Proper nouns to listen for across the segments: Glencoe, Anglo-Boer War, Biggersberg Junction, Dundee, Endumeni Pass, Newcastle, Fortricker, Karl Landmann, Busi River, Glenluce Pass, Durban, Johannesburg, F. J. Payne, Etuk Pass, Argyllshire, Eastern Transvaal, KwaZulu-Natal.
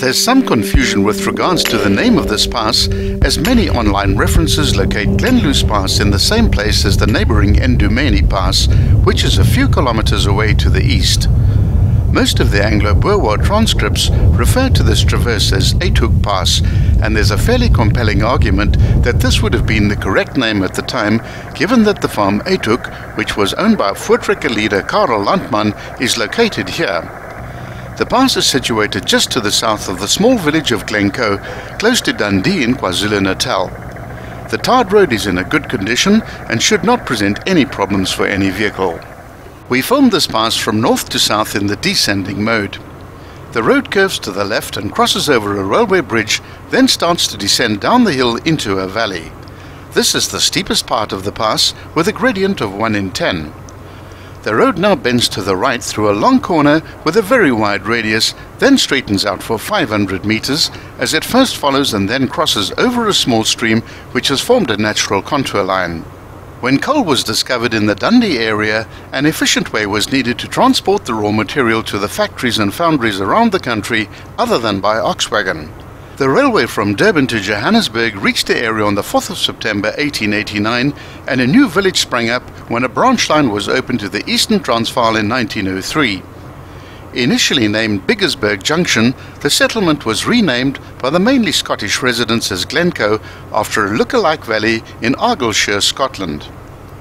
there's some confusion with regards to the name of this pass, as many online references locate Glenluce Pass in the same place as the neighbouring Endumeni Pass, which is a few kilometres away to the east. Most of the Anglo-Boer transcripts refer to this traverse as Etuk Pass, and there's a fairly compelling argument that this would have been the correct name at the time, given that the farm Etuk, which was owned by Fortricker leader Karl Landmann, is located here. The pass is situated just to the south of the small village of Glencoe, close to Dundee in KwaZulu-Natal. The tarred road is in a good condition and should not present any problems for any vehicle. We filmed this pass from north to south in the descending mode. The road curves to the left and crosses over a railway bridge, then starts to descend down the hill into a valley. This is the steepest part of the pass, with a gradient of 1 in 10. The road now bends to the right through a long corner with a very wide radius, then straightens out for 500 meters as it first follows and then crosses over a small stream which has formed a natural contour line. When coal was discovered in the Dundee area, an efficient way was needed to transport the raw material to the factories and foundries around the country other than by ox wagon. The railway from Durban to Johannesburg reached the area on the 4th of September 1889, and a new village sprang up when a branch line was opened to the Eastern Transvaal in 1903. Initially named Biggersberg Junction, the settlement was renamed by the mainly Scottish residents as Glencoe after a look-alike valley in Argyllshire, Scotland.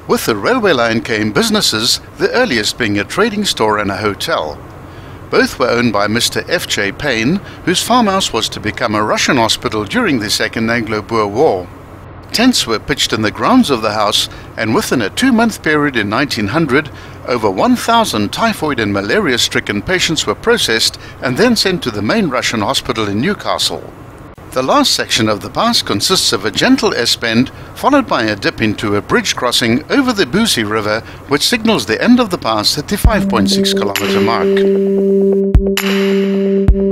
With the railway line came businesses, the earliest being a trading store and a hotel. Both were owned by Mr. F. J. Payne, whose farmhouse was to become a Russian hospital during the Second Anglo-Boer War. Tents were pitched in the grounds of the house, and within a 2-month period in 1900, over 1,000 typhoid and malaria-stricken patients were processed and then sent to the main Russian hospital in Newcastle. The last section of the pass consists of a gentle S-bend, followed by a dip into a bridge crossing over the Busi River, which signals the end of the pass at the 5.6 kilometer mark.